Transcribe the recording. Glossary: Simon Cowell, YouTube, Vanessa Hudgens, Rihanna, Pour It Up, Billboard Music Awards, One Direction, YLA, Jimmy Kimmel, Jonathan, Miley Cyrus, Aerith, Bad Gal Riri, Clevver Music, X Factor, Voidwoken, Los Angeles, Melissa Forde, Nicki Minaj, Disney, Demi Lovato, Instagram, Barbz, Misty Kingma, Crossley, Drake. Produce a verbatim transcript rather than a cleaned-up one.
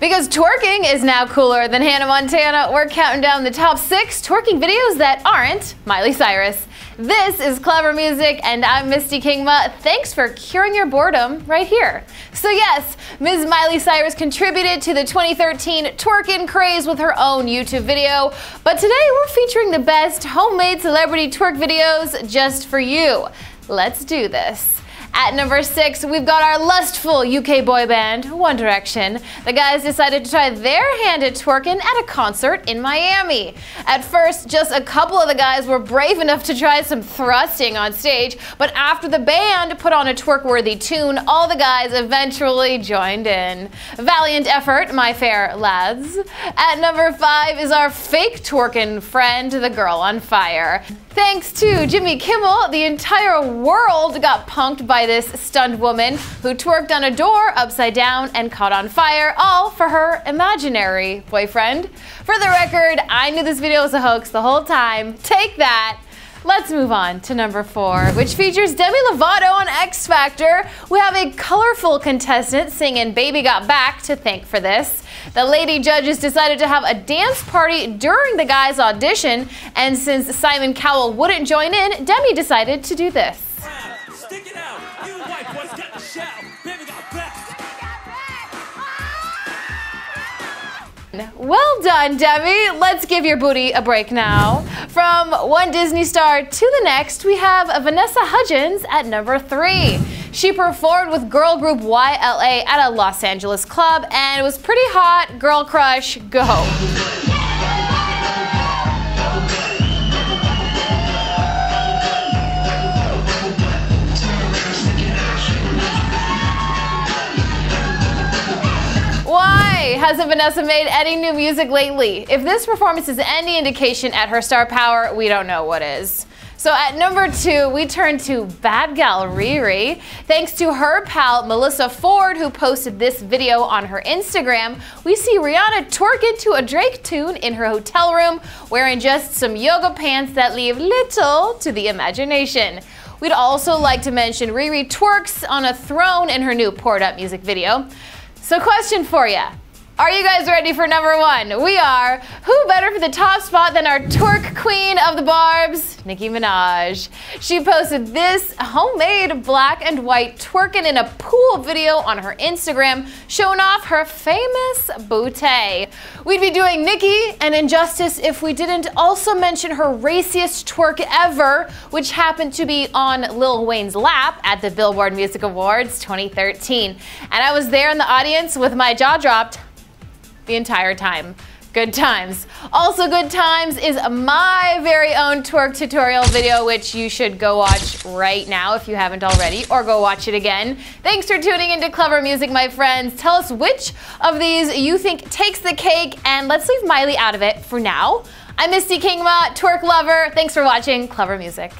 Because twerking is now cooler than Hannah Montana, we're counting down the top six twerking videos that aren't Miley Cyrus. This is Clevver Music, and I'm Misty Kingma. Thanks for curing your boredom right here. So yes, Miz Miley Cyrus contributed to the twenty thirteen twerking craze with her own YouTube video, but today we're featuring the best homemade celebrity twerk videos just for you. Let's do this. At number six, we've got our lustful U K boy band, One Direction. The guys decided to try their hand at twerking at a concert in Miami. At first, just a couple of the guys were brave enough to try some thrusting on stage, but after the band put on a twerk-worthy tune, all the guys eventually joined in. Valiant effort, my fair lads. At number five is our fake twerking friend, the girl on fire. Thanks to Jimmy Kimmel, the entire world got punked by this stunned woman who twerked on a door upside down and caught on fire, all for her imaginary boyfriend. For the record, I knew this video was a hoax the whole time. Take that. Let's move on to number four, which features Demi Lovato on X Factor. We have a colorful contestant singing Baby Got Back to thank for this. The lady judges decided to have a dance party during the guy's audition, and since Simon Cowell wouldn't join in, Demi decided to do this. Stick it out, you white boys get the shout. Baby got back. Well done, Demi. Let's give your booty a break now. From one Disney star to the next, we have Vanessa Hudgens at number three. She performed with girl group Y L A at a Los Angeles club, and it was pretty hot. Girl crush, go. Hasn't Vanessa made any new music lately? If this performance is any indication at her star power, we don't know what is. So at number two, we turn to Bad Gal Riri. Thanks to her pal Melissa Forde, who posted this video on her Instagram, we see Rihanna twerk into a Drake tune in her hotel room, wearing just some yoga pants that leave little to the imagination. We'd also like to mention Riri twerks on a throne in her new Poured Up music video. So question for ya. Are you guys ready for number one? We are. Who better for the top spot than our twerk queen of the barbs, Nicki Minaj? She posted this homemade black and white twerking in a pool video on her Instagram, showing off her famous booty. We'd be doing Nicki an injustice if we didn't also mention her raciest twerk ever, which happened to be on Lil Wayne's lap at the Billboard Music Awards twenty thirteen. And I was there in the audience with my jaw dropped the entire time. Good times. Also good times is my very own twerk tutorial video, which you should go watch right now if you haven't already, or go watch it again. Thanks for tuning into Clevver Music, my friends. Tell us which of these you think takes the cake, and let's leave Miley out of it for now. I'm Misty Kingma, twerk lover. Thanks for watching Clevver Music.